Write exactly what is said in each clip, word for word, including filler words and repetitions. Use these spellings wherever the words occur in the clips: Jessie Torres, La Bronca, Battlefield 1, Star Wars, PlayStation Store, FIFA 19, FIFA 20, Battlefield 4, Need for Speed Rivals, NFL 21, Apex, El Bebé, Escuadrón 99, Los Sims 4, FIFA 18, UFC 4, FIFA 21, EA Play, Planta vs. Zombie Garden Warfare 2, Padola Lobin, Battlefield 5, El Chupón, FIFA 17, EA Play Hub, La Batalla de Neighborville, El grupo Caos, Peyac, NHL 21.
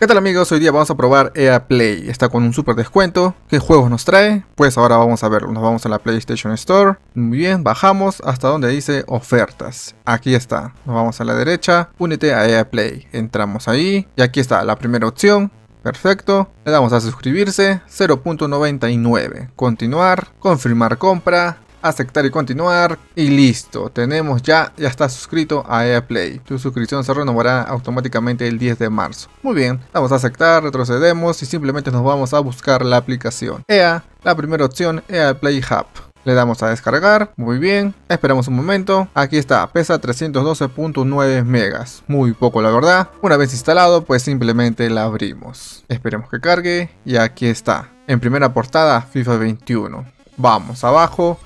¿Qué tal amigos? Hoy día vamos a probar E A Play. Está con un super descuento. ¿Qué juegos nos trae? Pues ahora vamos a verlo. Nos vamos a la PlayStation Store. Muy bien, bajamos hasta donde dice ofertas. Aquí está. Nos vamos a la derecha. Únete a E A Play. Entramos ahí. Y aquí está la primera opción. Perfecto. Le damos a suscribirse. cero punto noventa y nueve. Continuar. Confirmar compra. Aceptar y continuar. Y listo. Tenemos ya, ya está suscrito a E A Play. Tu suscripción se renovará automáticamente el diez de marzo. Muy bien. Vamos a aceptar, retrocedemos y simplemente nos vamos a buscar la aplicación. E A, la primera opción, E A Play Hub. Le damos a descargar. Muy bien. Esperamos un momento. Aquí está. Pesa trescientos doce punto nueve megas. Muy poco la verdad. Una vez instalado, pues simplemente la abrimos. Esperemos que cargue. Y aquí está. En primera portada, FIFA veintiuno. Vamos abajo.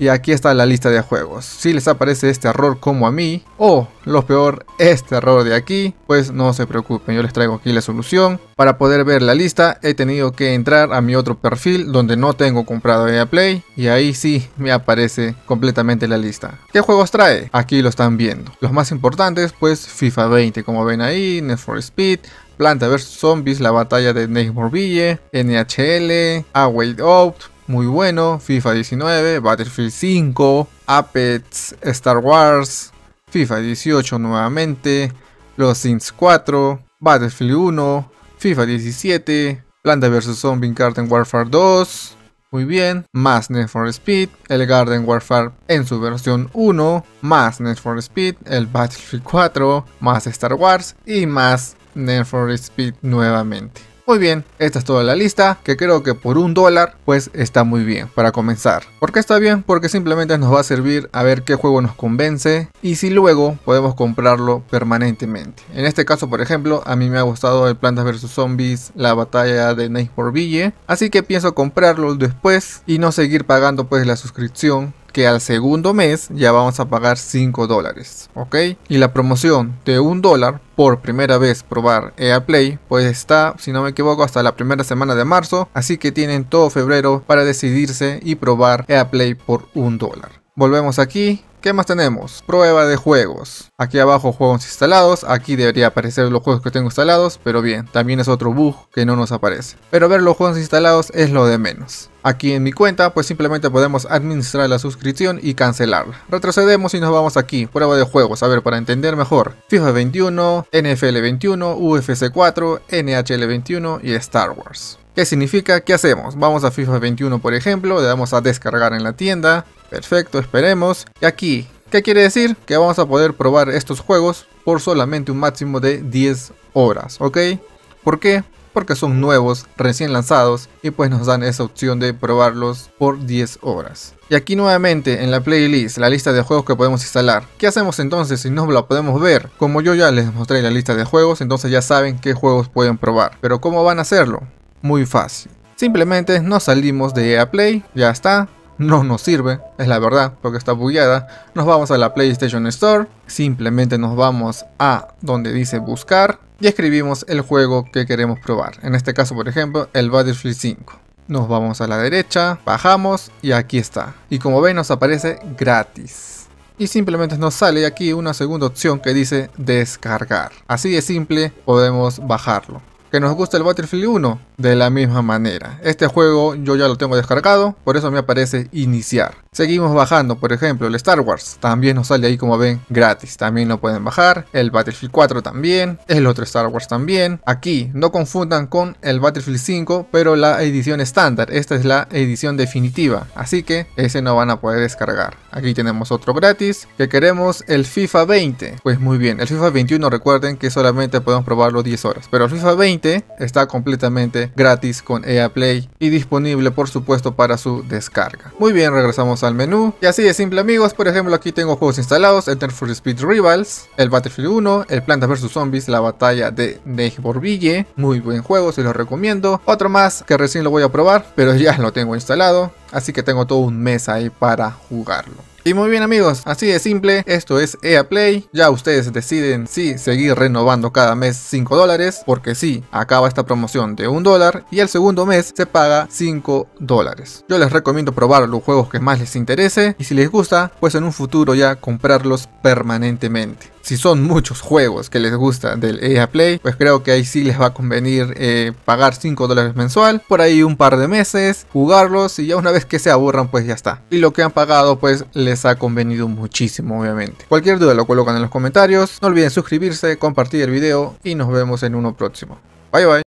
Y aquí está la lista de juegos. Si les aparece este error como a mí, o lo peor, este error de aquí, pues no se preocupen, yo les traigo aquí la solución. Para poder ver la lista he tenido que entrar a mi otro perfil donde no tengo comprado E A Play, y ahí sí me aparece completamente la lista. ¿Qué juegos trae? Aquí lo están viendo. Los más importantes, pues FIFA veinte, como ven ahí, Need for Speed, Planta versus. Zombies, La Batalla de Neighborville, N H L, A Way Out. Muy bueno, FIFA diecinueve, Battlefield cinco, Apex, Star Wars, FIFA dieciocho nuevamente, Los Sims cuatro, Battlefield uno, FIFA diecisiete, Planta versus. Zombie Garden Warfare dos, muy bien, más Need for Speed, el Garden Warfare en su versión uno, más Need for Speed, el Battlefield cuatro, más Star Wars y más Need for Speed nuevamente. Muy bien, esta es toda la lista, que creo que por un dólar pues está muy bien para comenzar. ¿Por qué está bien? Porque simplemente nos va a servir a ver qué juego nos convence y si luego podemos comprarlo permanentemente. En este caso, por ejemplo, a mí me ha gustado el Plants versus Zombies, La Batalla de Neighborville, así que pienso comprarlo después y no seguir pagando pues la suscripción, que al segundo mes ya vamos a pagar cinco dólares, ¿ok? Y la promoción de un dólar por primera vez probar E A Play, pues está, si no me equivoco, hasta la primera semana de marzo. Así que tienen todo febrero para decidirse y probar E A Play por un dólar. Volvemos aquí. ¿Qué más tenemos? Prueba de juegos. Aquí abajo juegos instalados. Aquí debería aparecer los juegos que tengo instalados. Pero bien, también es otro bug que no nos aparece. Pero ver los juegos instalados es lo de menos. Aquí en mi cuenta pues simplemente podemos administrar la suscripción y cancelarla. Retrocedemos y nos vamos aquí. Prueba de juegos. A ver, para entender mejor. FIFA veintiuno, N F L veintiuno, U F C cuatro, N H L veintiuno y Star Wars. ¿Qué significa? ¿Qué hacemos? Vamos a FIFA veintiuno por ejemplo. Le damos a descargar en la tienda. Perfecto, esperemos. Y aquí, ¿qué quiere decir? Que vamos a poder probar estos juegos por solamente un máximo de diez horas, ¿ok? ¿Por qué? Porque son nuevos, recién lanzados y pues nos dan esa opción de probarlos por diez horas. Y aquí nuevamente en la playlist, la lista de juegos que podemos instalar. ¿Qué hacemos entonces si no la podemos ver? Como yo ya les mostré la lista de juegos, entonces ya saben qué juegos pueden probar. Pero ¿cómo van a hacerlo? Muy fácil. Simplemente nos salimos de E A Play, ya está. No nos sirve, es la verdad, porque está bugueada. Nos vamos a la PlayStation Store. Simplemente nos vamos a donde dice buscar. Y escribimos el juego que queremos probar. En este caso, por ejemplo, el Battlefield cinco. Nos vamos a la derecha, bajamos y aquí está. Y como ven nos aparece gratis. Y simplemente nos sale aquí una segunda opción que dice descargar. Así de simple podemos bajarlo. Que nos gusta el Battlefield uno, de la misma manera. Este juego yo ya lo tengo descargado, por eso me aparece iniciar. Seguimos bajando, por ejemplo el Star Wars, también nos sale ahí como ven gratis, también lo pueden bajar. El Battlefield cuatro también, el otro Star Wars también. Aquí no confundan con el Battlefield cinco, pero la edición estándar, esta es la edición definitiva, así que ese no van a poder descargar. Aquí tenemos otro gratis, que queremos el FIFA veinte, pues muy bien. El FIFA veintiuno recuerden que solamente podemos probarlo diez horas, pero el FIFA veinte está completamente gratis con E A Play y disponible por supuesto para su descarga. Muy bien, regresamos al menú y así de simple amigos. Por ejemplo aquí tengo juegos instalados, el Need for Speed Rivals, el Battlefield uno, el Plants versus Zombies, La Batalla de Neighborville, muy buen juego, se los recomiendo. Otro más que recién lo voy a probar, pero ya lo tengo instalado, así que tengo todo un mes ahí para jugarlo. Y muy bien amigos, así de simple, esto es E A Play. Ya ustedes deciden si seguir renovando cada mes cinco dólares, porque sí, acaba esta promoción de un dólar y el segundo mes se paga cinco dólares. Yo les recomiendo probar los juegos que más les interese y si les gusta, pues en un futuro ya comprarlos permanentemente. si son muchos juegos que les gusta del E A Play, pues creo que ahí sí les va a convenir eh, pagar cinco dólares mensual, por ahí un par de meses, jugarlos y ya una vez que se aburran pues ya está. Y lo que han pagado pues les ha convenido muchísimo obviamente. Cualquier duda lo colocan en los comentarios, no olviden suscribirse, compartir el video y nos vemos en uno próximo. Bye bye.